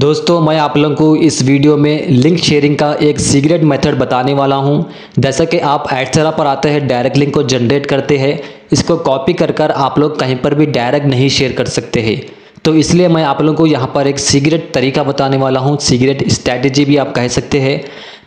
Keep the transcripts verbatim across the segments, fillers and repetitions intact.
दोस्तों मैं आप लोगों को इस वीडियो में लिंक शेयरिंग का एक सीक्रेट मेथड बताने वाला हूं। जैसा कि आप एडस्टेरा पर आते हैं, डायरेक्ट लिंक को जनरेट करते हैं, इसको कॉपी कर कर आप लोग कहीं पर भी डायरेक्ट नहीं शेयर कर सकते हैं। तो इसलिए मैं आप लोगों को यहां पर एक सीक्रेट तरीका बताने वाला हूं, सीक्रेट स्ट्रैटेजी भी आप कह सकते हैं।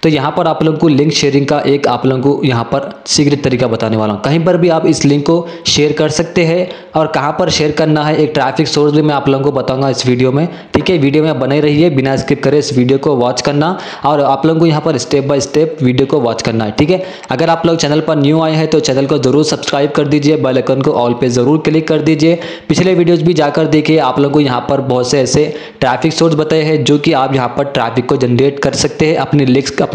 तो यहाँ पर आप लोगों को लिंक शेयरिंग का एक आप लोगों को यहाँ पर सीक्रेट तरीका बताने वाला हूँ। कहीं पर भी आप इस लिंक को शेयर कर सकते हैं और कहाँ पर शेयर करना है एक ट्रैफिक सोर्स भी मैं आप लोगों को बताऊंगा इस वीडियो में, ठीक है। वीडियो में बने रहिए, बिना स्किप करे इस वीडियो को वॉच करना और आप लोगों को यहाँ पर स्टेप बाय स्टेप वीडियो को वॉच करना है, ठीक है। अगर आप लोग चैनल पर न्यू आए हैं तो चैनल को जरूर सब्सक्राइब कर दीजिए, बेल आइकन को ऑल पे जरूर क्लिक कर दीजिए। पिछले वीडियोज़ भी जाकर देखिए, आप लोगों को यहाँ पर बहुत से ऐसे ट्रैफिक सोर्स बताए हैं जो कि आप यहाँ पर ट्रैफिक को जनरेट कर सकते हैं अपने लिंक्स, अपने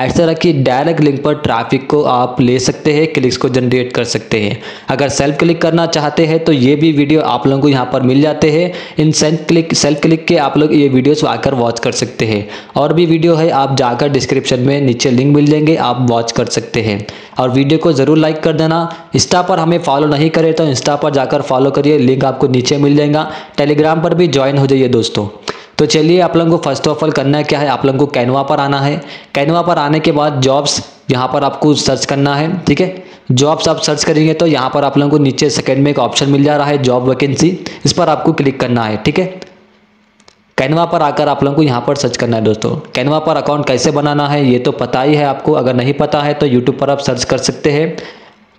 एडस्टेरा की डायरेक्ट लिंक पर ट्रैफिक को आप ले सकते हैं, क्लिक्स को जनरेट कर सकते हैं। अगर सेल्फ क्लिक करना चाहते हैं तो ये भी वीडियो आप लोगों को यहाँ पर मिल जाते हैं। इन सेल्फ क्लिक सेल्फ क्लिक के आप लोग ये वीडियोस आकर वॉच कर सकते हैं। और भी वीडियो है, आप जाकर डिस्क्रिप्शन में नीचे लिंक मिल जाएंगे, आप वॉच कर सकते हैं। और वीडियो को ज़रूर लाइक कर देना। इंस्टा पर हमें फॉलो नहीं करे तो इंस्टा पर जाकर फॉलो करिए, लिंक आपको नीचे मिल जाएगा। टेलीग्राम पर भी ज्वाइन हो जाइए दोस्तों। तो चलिए, आप लोगों को फर्स्ट ऑफ ऑल करना है क्या है, आप लोगों को कैनवा पर आना है। कैनवा पर आने के बाद जॉब्स यहाँ पर आपको सर्च करना है, ठीक है। जॉब्स आप सर्च करेंगे तो यहाँ पर आप लोगों को नीचे सेकंड में एक ऑप्शन मिल जा रहा है जॉब वैकेंसी, इस पर आपको क्लिक करना है, ठीक है। कैनवा पर आकर आप लोगों को यहाँ पर सर्च करना है दोस्तों। कैनवा पर अकाउंट कैसे बनाना है ये तो पता ही है आपको, अगर नहीं पता है तो यूट्यूब पर आप सर्च कर सकते हैं।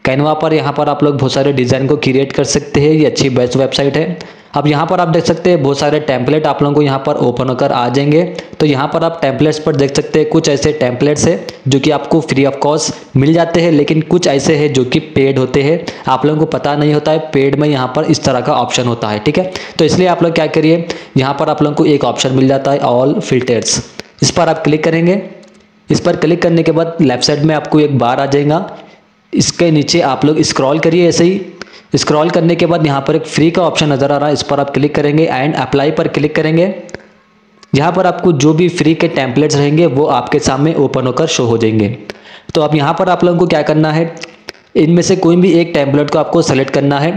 कैनवा पर यहाँ पर आप लोग बहुत सारे डिज़ाइन को क्रिएट कर सकते हैं, ये अच्छी बेस्ट वेबसाइट है। अब यहाँ पर आप देख सकते हैं बहुत सारे टेम्पलेट आप लोगों को यहाँ पर ओपन होकर आ जाएंगे। तो यहाँ पर आप टेम्पलेट्स पर देख सकते हैं, कुछ ऐसे टेम्पलेट्स हैं जो कि आपको फ्री ऑफ कॉस्ट मिल जाते हैं, लेकिन कुछ ऐसे हैं जो कि पेड होते हैं, आप लोगों को पता नहीं होता है। पेड में यहाँ पर इस तरह का ऑप्शन होता है, ठीक है। तो इसलिए आप लोग क्या करिए, यहाँ पर आप लोगों को एक ऑप्शन मिल जाता है ऑल फिल्टर्स, इस पर आप क्लिक करेंगे। इस पर क्लिक करने के बाद लेफ्ट साइड में आपको एक बार आ जाएगा, इसके नीचे आप लोग स्क्रॉल करिए। ऐसे ही स्क्रॉल करने के बाद यहाँ पर एक फ्री का ऑप्शन नज़र आ रहा है, इस पर आप क्लिक करेंगे एंड अप्लाई पर क्लिक करेंगे। यहाँ पर आपको जो भी फ्री के टेम्पलेट्स रहेंगे वो आपके सामने ओपन होकर शो हो जाएंगे। तो अब यहाँ पर आप लोगों को क्या करना है, इनमें से कोई भी एक टेम्पलेट को आपको सेलेक्ट करना है।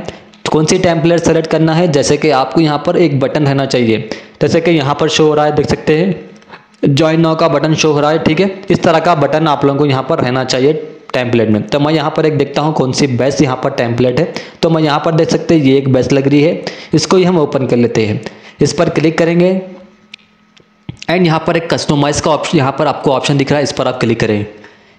कौन सी टेम्पलेट सेलेक्ट करना है, जैसे कि आपको यहाँ पर एक बटन रहना चाहिए, जैसे कि यहाँ पर शो हो रहा है, देख सकते हैं ज्वाइन नाउ का बटन शो हो रहा है, ठीक है। इस तरह का बटन आप लोगों को यहाँ पर रहना चाहिए टेम्पलेट में। तो मैं यहाँ पर एक देखता हूँ कौन सी बेस्ट यहाँ पर टेम्पलेट है। तो मैं यहाँ पर देख सकते हैं ये एक बेस्ट लग रही है, इसको ही हम ओपन कर लेते हैं। इस पर क्लिक करेंगे एंड यहाँ पर एक कस्टमाइज का ऑप्शन यहाँ पर आपको ऑप्शन दिख रहा है, इस पर आप क्लिक करें।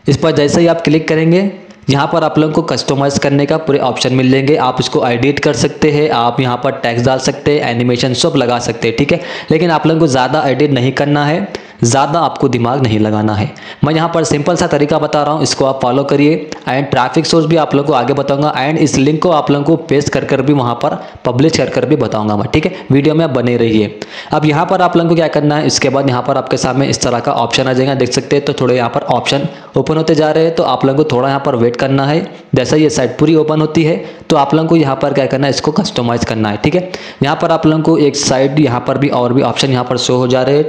इस पर जैसे ही आप क्लिक करेंगे यहाँ पर आप लोगों को कस्टमाइज़ करने का पूरे ऑप्शन मिल जाएंगे। आप इसको एडिट कर सकते हैं, आप यहाँ पर टैक्स डाल सकते हैं, एनिमेशन सब लगा सकते हैं, ठीक है। लेकिन आप लोगों को ज़्यादा एडिट नहीं करना है, ज़्यादा आपको दिमाग नहीं लगाना है। मैं यहाँ पर सिंपल सा तरीका बता रहा हूँ, इसको आप फॉलो करिए। एंड ट्रैफिक सोर्स भी आप लोगों को आगे बताऊँगा एंड इस लिंक को आप लोगों को पेस्ट कर कर भी वहाँ पर पब्लिश कर कर भी बताऊँगा मैं, ठीक है। वीडियो में बने रहिए। अब यहाँ पर आप लोगों को क्या करना है, इसके बाद यहाँ पर आपके सामने इस तरह का ऑप्शन आ जाएगा, देख सकते हैं। तो थोड़े यहाँ पर ऑप्शन ओपन होते जा रहे हैं, तो आप लोगों को थोड़ा यहाँ पर वेट करना है। जैसा ये साइट पूरी ओपन होती है तो आप लोगों को यहाँ पर क्या करना है, इसको कस्टमाइज़ करना है, ठीक है। यहाँ पर आप लोगों को एक साइड यहाँ पर भी और भी ऑप्शन यहाँ पर शो हो जा रहे हैं।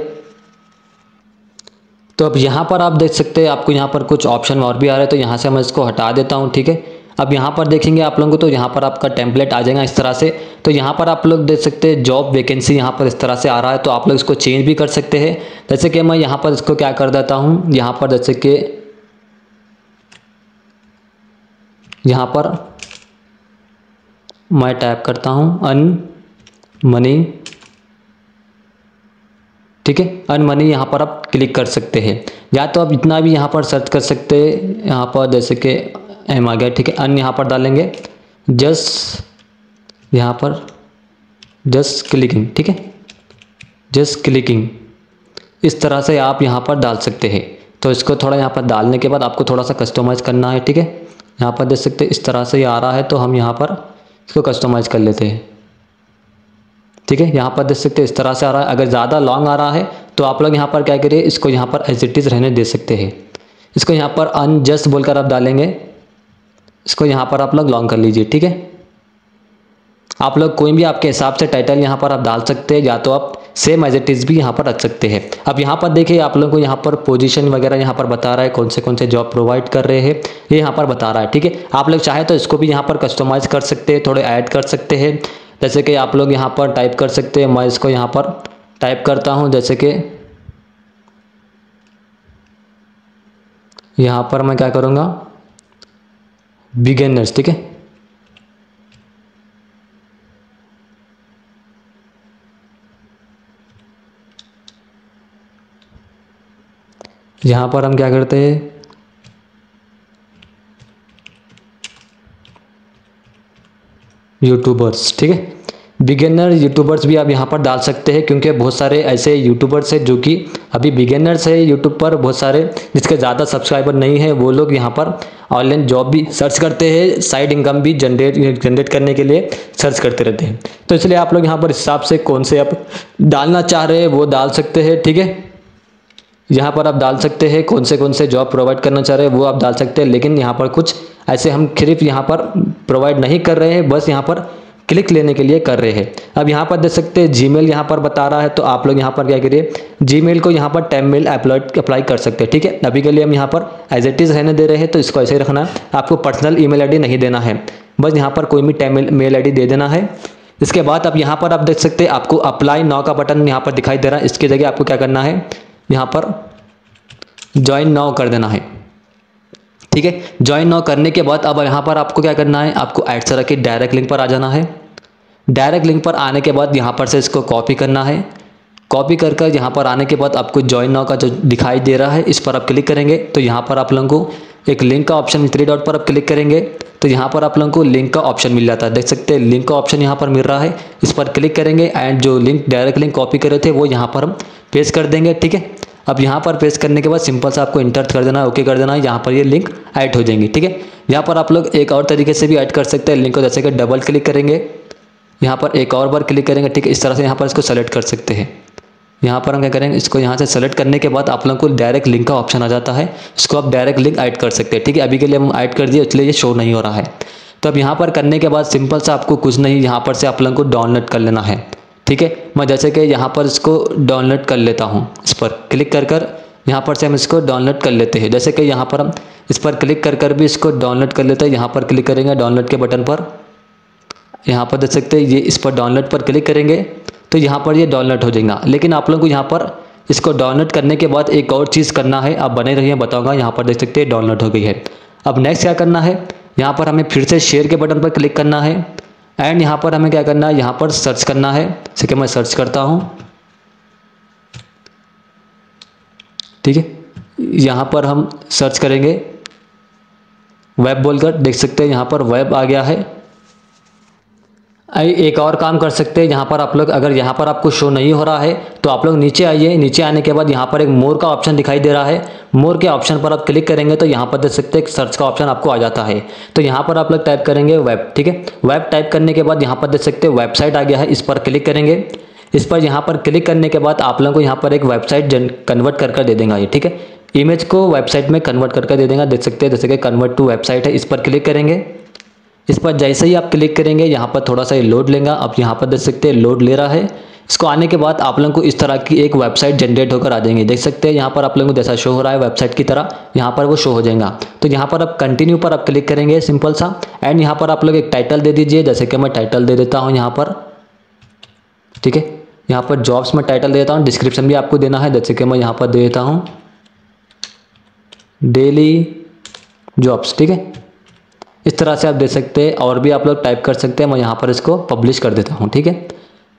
तो अब यहाँ पर आप देख सकते हैं आपको यहाँ पर कुछ ऑप्शन और भी आ रहे हैं, तो यहाँ से मैं इसको हटा देता हूँ, ठीक है। अब यहाँ पर देखेंगे आप लोगों को तो यहाँ पर आपका टेम्पलेट आ जाएगा इस तरह से। तो यहाँ पर आप लोग देख सकते हैं जॉब वैकेंसी यहाँ पर इस तरह से आ रहा है, तो आप लोग इसको चेंज भी कर सकते हैं। जैसे कि मैं यहाँ पर इसको क्या कर देता हूँ, यहाँ पर जैसे कि यहाँ पर मैं टाइप करता हूँ अन मनी, ठीक है। अन मनी यहाँ पर आप क्लिक कर सकते हैं, या तो आप इतना भी यहाँ पर सर्च कर सकते हैं। यहाँ पर जैसे कि एम आ गया, ठीक है। अन यहाँ पर डालेंगे, जस्ट यहाँ पर जस्ट क्लिकिंग, ठीक है, जस्ट क्लिकिंग, इस तरह से आप यहाँ पर डाल सकते हैं। तो इसको थोड़ा यहाँ पर डालने के बाद आपको थोड़ा सा कस्टमाइज़ करना है, ठीक है। यहाँ पर देख सकते हैं इस तरह से आ रहा है, तो हम यहाँ पर इसको कस्टमाइज़ कर लेते हैं, ठीक है। यहाँ पर देख सकते हैं इस तरह से आ रहा है। अगर ज़्यादा लॉन्ग आ रहा है तो आप लोग यहाँ पर क्या करिए, इसको यहाँ पर एज इट इज़ रहने दे सकते हैं। इसको यहाँ पर अनजस्ट बोलकर आप डालेंगे, इसको यहाँ पर आप लोग लॉन्ग कर लीजिए, ठीक है। आप लोग कोई भी आपके हिसाब से टाइटल यहाँ पर आप डाल सकते हैं, या तो आप सेम एज इट इज़ भी यहाँ पर रख सकते हैं। अब यहाँ पर देखिए आप लोगों को यहाँ पर पोजीशन वगैरह यहाँ पर बता रहा है, कौन से कौन से जॉब प्रोवाइड कर रहे हैं ये यहाँ पर बता रहा है, ठीक है। आप लोग चाहे तो इसको भी यहाँ पर कस्टमाइज़ कर सकते हैं, थोड़े ऐड कर सकते हैं। जैसे कि आप लोग यहाँ पर टाइप कर सकते हैं, मैं इसको यहाँ पर टाइप करता हूँ। जैसे कि यहाँ पर मैं क्या करूँगा, बिगिनर्स, ठीक है। यहाँ पर हम क्या करते हैं, यूट्यूबर्स, ठीक है। बिगिनर यूट्यूबर्स भी आप यहाँ पर डाल सकते हैं, क्योंकि बहुत सारे ऐसे यूट्यूबर्स हैं जो कि अभी बिगिनर्स है यूट्यूब पर। बहुत सारे जिसके ज़्यादा सब्सक्राइबर नहीं है, वो लोग यहाँ पर ऑनलाइन जॉब भी सर्च करते हैं, साइड इनकम भी जनरेट जनरेट करने के लिए सर्च करते रहते हैं। तो इसलिए आप लोग यहाँ पर हिसाब से कौन से आप डालना चाह रहे हैं वो डाल सकते हैं, ठीक है। यहाँ पर आप डाल सकते हैं कौन से कौन से जॉब प्रोवाइड करना चाह रहे हैं वो आप डाल सकते हैं। लेकिन यहाँ पर कुछ ऐसे हम सिर्फ यहाँ पर प्रोवाइड नहीं कर रहे हैं, बस यहाँ पर क्लिक लेने के लिए कर रहे हैं। अब यहाँ पर देख सकते हैं जीमेल यहाँ पर बता रहा है, तो आप लोग यहाँ पर क्या करिए, जीमेल को यहाँ पर टैबमेल अप्लाई अप्लाई कर सकते हैं, ठीक है। अभी के लिए हम यहाँ पर एज इट इज़ रहने दे रहे हैं, तो इसको ऐसे ही रखना है। आपको पर्सनल ईमेल आईडी नहीं देना है, बस यहाँ पर कोई भी टैबमेल मेल आईडी दे देना है। इसके बाद अब यहाँ पर आप देख सकते हैं आपको अप्लाई नाउ का बटन यहाँ पर दिखाई दे रहा है। इसकी जगह आपको क्या करना है, यहाँ पर ज्वाइन नाउ कर देना है, ठीक है। ज्वाइन नाउ करने के बाद अब यहाँ पर आपको क्या करना है, आपको एडस्टेरा की डायरेक्ट लिंक पर आ जाना है। डायरेक्ट लिंक पर आने के बाद यहाँ पर से इसको कॉपी करना है। कॉपी कर कर यहाँ पर आने के बाद आपको ज्वाइन नाउ का जो दिखाई दे रहा है इस पर आप क्लिक करेंगे। तो यहाँ पर आप लोगों को एक लिंक का ऑप्शन, थ्री डॉट पर आप क्लिक करेंगे तो यहाँ पर आप लोगों को लिंक का ऑप्शन मिल जाता है। देख सकते हैं लिंक का ऑप्शन यहाँ पर मिल रहा है, इस पर क्लिक करेंगे एंड जो लिंक डायरेक्ट लिंक कॉपी करे थे वो यहाँ पर हम पेस्ट कर देंगे, ठीक है। अब यहाँ पर पेस्ट करने के बाद सिंपल से आपको इंटर कर देना है, ओके कर देना है। यहाँ पर ये लिंक ऐड हो जाएंगी, ठीक है। यहाँ पर आप लोग एक और तरीके से भी ऐड कर सकते हैं लिंक को, जैसे कि डबल क्लिक करेंगे, यहाँ पर एक और बार क्लिक करेंगे, ठीक है। इस तरह से यहाँ पर इसको सेलेक्ट कर सकते हैं। यहाँ पर हम क्या करेंगे, इसको यहाँ से सेलेक्ट करने के बाद आप लोगों को डायरेक्ट लिंक का ऑप्शन आ जाता है, इसको आप डायरेक्ट लिंक ऐड कर सकते हैं, ठीक है। अभी के लिए हम ऐड कर दिए, इसलिए ये शो नहीं हो रहा है। तो अब यहाँ पर करने के बाद सिंपल से आपको कुछ नहीं, यहाँ पर से आप लोगों को डाउनलोड कर लेना है, ठीक है। मैं जैसे कि यहाँ पर इसको डाउनलोड कर लेता हूँ, इस पर क्लिक कर कर यहाँ पर से हम इसको डाउनलोड कर लेते हैं। जैसे कि यहाँ पर हम इस पर क्लिक कर कर भी इसको डाउनलोड कर लेते हैं। यहाँ पर क्लिक करेंगे डाउनलोड के बटन पर, यहाँ पर देख सकते हैं ये इस पर डाउनलोड पर क्लिक करेंगे तो यहाँ पर ये डाउनलोड हो जाएगा। लेकिन आप लोगों को यहाँ पर इसको डाउनलोड करने के बाद एक और चीज़ करना है, आप बने रहिए, बताऊँगा। यहाँ पर देख सकते हैं डाउनलोड हो गई है। अब नेक्स्ट क्या करना है, यहाँ पर हमें फिर से शेयर के बटन पर क्लिक करना है एंड यहाँ पर हमें क्या करना है, यहाँ पर सर्च करना है। जैसे कि मैं सर्च करता हूँ, ठीक है। यहाँ पर हम सर्च करेंगे वेब बोलकर, देख सकते हैं यहाँ पर वेब आ गया है। एक और काम कर सकते हैं, यहाँ पर आप लोग अगर यहाँ पर आपको शो नहीं हो रहा है तो आप लोग नीचे आइए। नीचे आने के बाद यहाँ पर एक मोर का ऑप्शन दिखाई दे रहा है, मोर के ऑप्शन पर आप क्लिक करेंगे तो यहाँ पर देख सकते हैं सर्च का ऑप्शन आपको आ जाता है। तो यहाँ पर आप लोग टाइप करेंगे वेब, ठीक है। वेब टाइप करने के बाद यहाँ पर देख सकते हैं वेबसाइट आ गया है, इस पर क्लिक करेंगे। इस पर यहाँ पर क्लिक करने के बाद आप लोगों को यहाँ पर एक वेबसाइट कन्वर्ट कर कर दे देगा ये, ठीक है। इमेज को वेबसाइट में कन्वर्ट कर कर दे देगा, देख सकते हैं। जैसे कि कन्वर्ट टू वेबसाइट है, इस पर क्लिक करेंगे। इस पर जैसे ही आप क्लिक करेंगे यहाँ पर थोड़ा सा ये लोड लेगा। आप यहाँ पर देख सकते हैं लोड ले रहा है। इसको आने के बाद आप लोगों को इस तरह की एक वेबसाइट जनरेट होकर आ जाएंगे। देख सकते हैं यहाँ पर आप लोगों को जैसा शो हो रहा है वेबसाइट की तरह यहाँ पर वो शो हो जाएगा। तो यहाँ पर आप कंटिन्यू पर आप क्लिक करेंगे सिंपल सा एंड यहाँ पर आप लोग एक टाइटल दे दीजिए। जैसे कि मैं टाइटल दे देता हूँ यहाँ पर, ठीक है। यहाँ पर जॉब्स में टाइटल देता हूँ। डिस्क्रिप्शन भी आपको देना है, जैसे कि मैं यहाँ पर दे देता हूँ डेली जॉब्स, ठीक है। इस तरह से आप दे सकते हैं और भी आप लोग टाइप कर सकते हैं। मैं यहाँ पर इसको पब्लिश कर देता हूँ, ठीक है।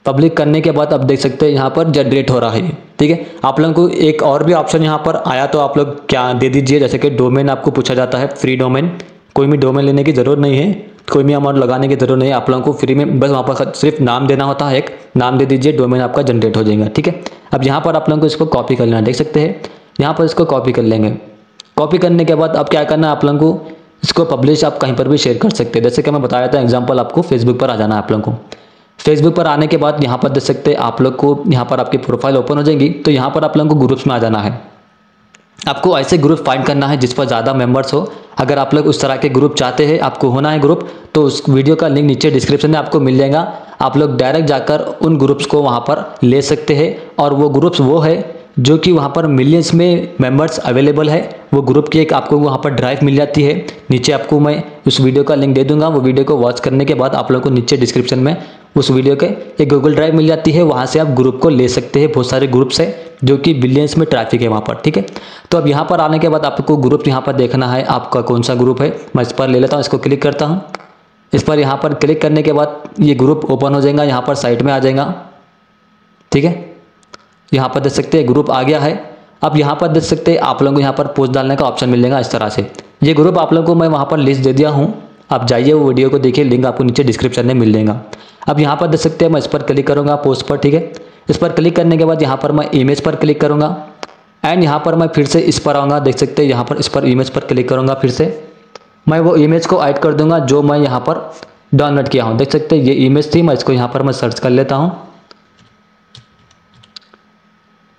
पब्लिक करने के बाद आप देख सकते हैं यहाँ पर जनरेट हो रहा है, ठीक है। आप लोगों को एक और भी ऑप्शन यहाँ पर आया तो आप लोग क्या दे दीजिए। जैसे कि डोमेन आपको पूछा जाता है, फ्री डोमेन। कोई भी डोमेन लेने की ज़रूरत नहीं है, कोई भी अमाउंट लगाने की ज़रूरत नहीं है। आप लोगों को फ्री में बस वहाँ पर सिर्फ नाम देना होता है, एक नाम दे दीजिए, डोमेन आपका जनरेट हो जाएगा, ठीक है। अब यहाँ पर आप लोगों को इसको कॉपी कर लेना है, देख सकते हैं यहाँ पर इसको कॉपी कर लेंगे। कॉपी करने के बाद अब क्या करना है, आप लोगों को इसको पब्लिश आप कहीं पर भी शेयर कर सकते हैं। जैसे कि मैं बताया था एग्जांपल, आपको फेसबुक पर आ जाना है। आप लोगों को फेसबुक पर आने के बाद यहाँ पर देख सकते हैं आप लोग को यहाँ पर आपकी प्रोफाइल ओपन हो जाएगी। तो यहाँ पर आप लोगों को ग्रुप्स में आ जाना है। आपको ऐसे ग्रुप फाइंड करना है जिस पर ज़्यादा मेंबर्स हो। अगर आप लोग उस तरह के ग्रुप चाहते हैं, आपको होना है ग्रुप, तो उस वीडियो का लिंक नीचे डिस्क्रिप्शन में आपको मिल जाएगा। आप लोग डायरेक्ट जाकर उन ग्रुप्स को वहाँ पर ले सकते हैं और वो ग्रुप्स वो है जो कि वहाँ पर मिलियंस में मेंबर्स अवेलेबल है। वो ग्रुप की एक आपको वहाँ पर ड्राइव मिल जाती है। नीचे आपको मैं उस वीडियो का लिंक दे दूंगा। वो वीडियो को वॉच करने के बाद आप लोगों को नीचे डिस्क्रिप्शन में उस वीडियो के एक गूगल ड्राइव मिल जाती है, वहाँ से आप ग्रुप को ले सकते हैं। बहुत सारे ग्रुप्स हैं जो कि बिलियंस में ट्रैफिक है वहाँ पर, ठीक है। तो अब यहाँ पर आने के बाद आपको ग्रुप यहाँ पर देखना है, आपका कौन सा ग्रुप है। मैं इस पर ले लेता हूँ, इसको क्लिक करता हूँ। इस पर यहाँ पर क्लिक करने के बाद ये ग्रुप ओपन हो जाएगा, यहाँ पर साइड में आ जाएगा, ठीक है। यहाँ पर देख सकते हैं ग्रुप आ गया है। अब यहाँ पर देख सकते हैं आप लोगों को यहाँ पर पोस्ट डालने का ऑप्शन मिल जाएगा। इस तरह से ये ग्रुप आप लोगों को मैं वहाँ पर लिस्ट दे दिया हूँ, आप जाइए वो वीडियो को देखिए, लिंक आपको नीचे डिस्क्रिप्शन में मिल जाएगा। अब यहाँ पर देख सकते हैं मैं इस पर क्लिक करूँगा पोस्ट पर, ठीक है। इस पर क्लिक करने के बाद यहाँ पर मैं इमेज पर क्लिक करूँगा एंड यहाँ पर मैं फिर से इस पर आऊँगा। देख सकते हैं यहाँ पर इस पर इमेज पर क्लिक करूँगा, फिर से मैं वो इमेज को ऐड कर दूँगा जो मैं यहाँ पर डाउनलोड किया हूँ। देख सकते हैं ये इमेज थी, मैं इसको यहाँ पर मैं सर्च कर लेता हूँ।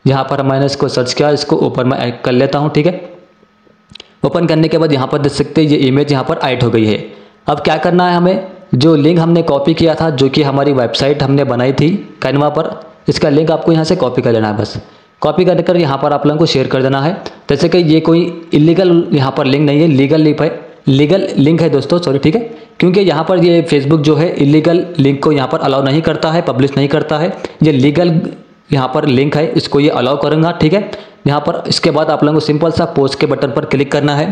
यहाँ पर मैंने इसको सर्च किया, इसको ऊपर मैं ऐड कर लेता हूँ, ठीक है। ओपन करने के बाद यहाँ पर देख सकते हैं ये इमेज यहाँ पर ऐड हो गई है। अब क्या करना है हमें, जो लिंक हमने कॉपी किया था, जो कि हमारी वेबसाइट हमने बनाई थी कैनवा पर, इसका लिंक आपको यहाँ से कॉपी कर लेना है। बस कॉपी कर कर यहाँ पर आप लोगों को शेयर कर देना है। जैसे कि ये कोई इलीगल यहाँ पर लिंक नहीं है, लीगल लिंक है, लीगल लिंक है दोस्तों, सॉरी, ठीक है। क्योंकि यहाँ पर ये फेसबुक जो है इलीगल लिंक को यहाँ पर अलाउ नहीं करता है, पब्लिश नहीं करता है। ये लीगल यहाँ पर लिंक है, इसको ये अलाउ करूँगा, ठीक है। यहाँ पर इसके बाद आप लोगों को सिंपल सा पोस्ट के बटन पर क्लिक करना है।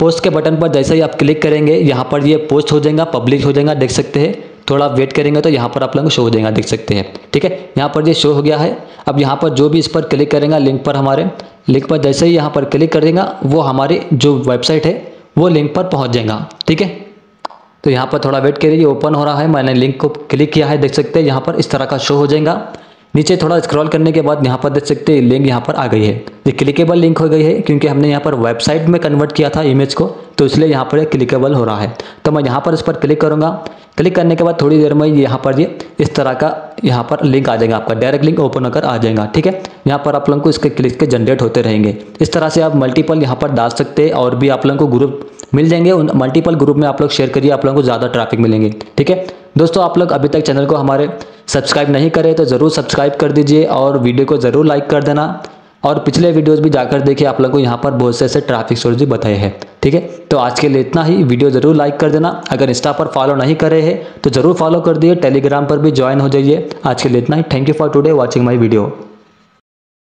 पोस्ट के बटन पर जैसे ही आप क्लिक करेंगे यहाँ पर ये पोस्ट हो जाएगा, पब्लिश हो जाएगा। देख सकते हैं थोड़ा वेट करेंगे तो यहाँ पर आप लोगों को शो हो जाएगा, देख सकते हैं, ठीक है। यहाँ पर ये शो हो गया है। अब यहाँ पर जो भी इस पर क्लिक करेंगे लिंक पर, हमारे लिंक पर जैसे ही यहाँ पर क्लिक करेंगे वो हमारी जो वेबसाइट है वो लिंक पर पहुँच जाएगा, ठीक है। तो यहाँ पर थोड़ा वेट करिए, ओपन हो रहा है, मैंने लिंक को क्लिक किया है। देख सकते हैं यहाँ पर इस तरह का शो हो जाएगा। नीचे थोड़ा स्क्रॉल करने के बाद यहाँ पर देख सकते हैं लिंक यहाँ पर आ गई है, ये क्लिकेबल लिंक हो गई है। क्योंकि हमने यहाँ पर वेबसाइट में कन्वर्ट किया था इमेज को, तो इसलिए यहाँ पर क्लिकेबल हो रहा है। तो मैं यहाँ पर इस पर क्लिक करूँगा। क्लिक करने के बाद थोड़ी देर में यहाँ पर ये इस तरह का यहाँ पर लिंक आ जाएगा, आपका डायरेक्ट लिंक ओपन होकर आ जाएगा, ठीक है। यहाँ पर आप लोगों को इसके क्लिक के जनरेट होते रहेंगे। इस तरह से आप मल्टीपल यहाँ पर डाल सकते हैं और भी आप लोगों को ग्रुप मिल जाएंगे, उन मल्टीपल ग्रुप में आप लोग शेयर करिए, आप लोगों को ज़्यादा ट्रैफिक मिलेंगे, ठीक है। दोस्तों आप लोग अभी तक चैनल को हमारे सब्सक्राइब नहीं करे तो ज़रूर सब्सक्राइब कर दीजिए और वीडियो को ज़रूर लाइक कर देना। और पिछले वीडियोज़ भी जाकर देखिए, आप लोगों को यहाँ पर बहुत से ऐसे ट्रैफिक सोर्स भी बताए हैं, ठीक है। तो आज के लिए इतना ही, वीडियो ज़रूर लाइक कर देना। अगर इंस्टा पर फॉलो नहीं करे हैं तो ज़रूर फॉलो कर दिए, टेलीग्राम पर भी ज्वाइन हो जाइए। आज के लिए इतना ही, thank you for today watching my video.